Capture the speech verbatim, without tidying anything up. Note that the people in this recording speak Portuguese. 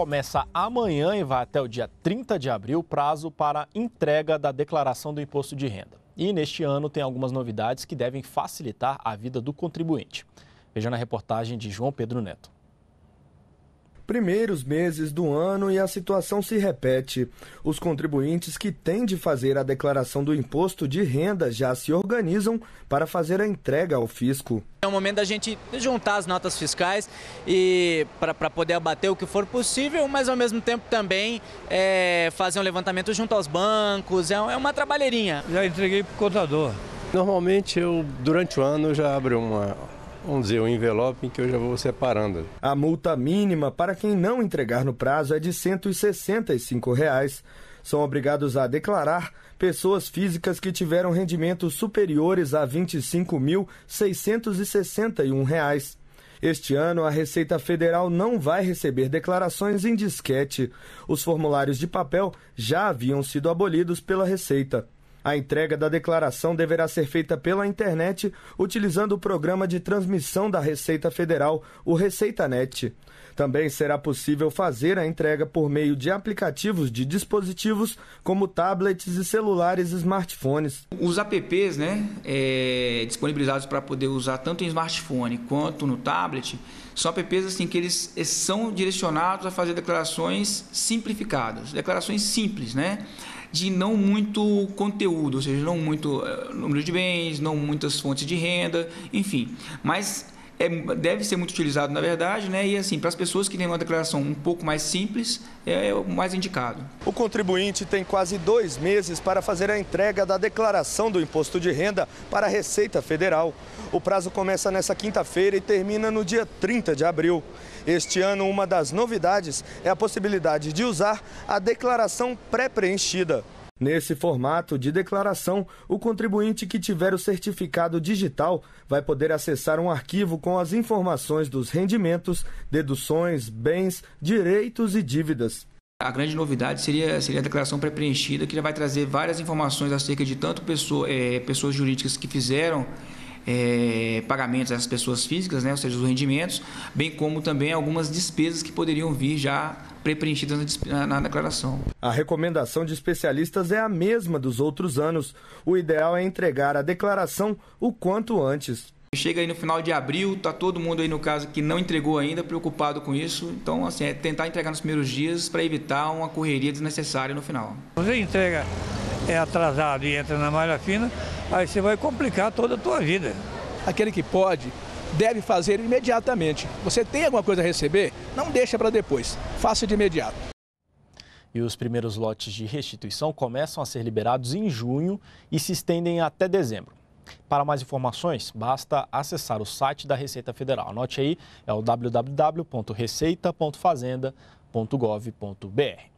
começa amanhã e vai até o dia trinta de abril, prazo para entrega da declaração do imposto de renda. E neste ano tem algumas novidades que devem facilitar a vida do contribuinte. Veja na reportagem de João Pedro Neto. Primeiros meses do ano e a situação se repete. Os contribuintes que têm de fazer a declaração do imposto de renda já se organizam para fazer a entrega ao fisco. É o momento da gente juntar as notas fiscais e para poder abater o que for possível, mas ao mesmo tempo também é, fazer um levantamento junto aos bancos, é, é uma trabalheirinha. Já entreguei para o contador. Normalmente eu, durante o ano, eu já abro uma... Vamos dizer, o envelope em que eu já vou separando. A multa mínima para quem não entregar no prazo é de cento e sessenta e cinco reais. São obrigados a declarar pessoas físicas que tiveram rendimentos superiores a vinte e cinco mil seiscentos e sessenta e um reais. Este ano, a Receita Federal não vai receber declarações em disquete. Os formulários de papel já haviam sido abolidos pela Receita. A entrega da declaração deverá ser feita pela internet, utilizando o programa de transmissão da Receita Federal, o Receitanet. Também será possível fazer a entrega por meio de aplicativos de dispositivos, como tablets e celulares e smartphones. Os apps, né, é, disponibilizados para poder usar tanto em smartphone quanto no tablet, são apps assim, que eles são direcionados a fazer declarações simplificadas, declarações simples, né? De não muito conteúdo, ou seja, não muito número de bens, não muitas fontes de renda, enfim. Mas é, deve ser muito utilizado, na verdade, né? E assim, para as pessoas que têm uma declaração um pouco mais simples, é o mais indicado. O contribuinte tem quase dois meses para fazer a entrega da declaração do imposto de renda para a Receita Federal. O prazo começa nesta quinta-feira e termina no dia trinta de abril. Este ano, uma das novidades é a possibilidade de usar a declaração pré-preenchida. Nesse formato de declaração, o contribuinte que tiver o certificado digital vai poder acessar um arquivo com as informações dos rendimentos, deduções, bens, direitos e dívidas. A grande novidade seria, seria a declaração pré-preenchida, que vai trazer várias informações acerca de tanto pessoa, é, pessoas jurídicas que fizeram É, pagamentos às pessoas físicas, né, ou seja, os rendimentos, bem como também algumas despesas que poderiam vir já pré-preenchidas na, na declaração. A recomendação de especialistas é a mesma dos outros anos. O ideal é entregar a declaração o quanto antes. Chega aí no final de abril, está todo mundo aí, no caso, que não entregou ainda, preocupado com isso. Então, assim, é tentar entregar nos primeiros dias para evitar uma correria desnecessária no final. Você entrega é atrasado e entra na malha fina, aí você vai complicar toda a tua vida. Aquele que pode, deve fazer imediatamente. Você tem alguma coisa a receber? Não deixa para depois. Faça de imediato. E os primeiros lotes de restituição começam a ser liberados em junho e se estendem até dezembro. Para mais informações, basta acessar o site da Receita Federal. Anote aí, é o w w w ponto receita ponto fazenda ponto gov ponto br.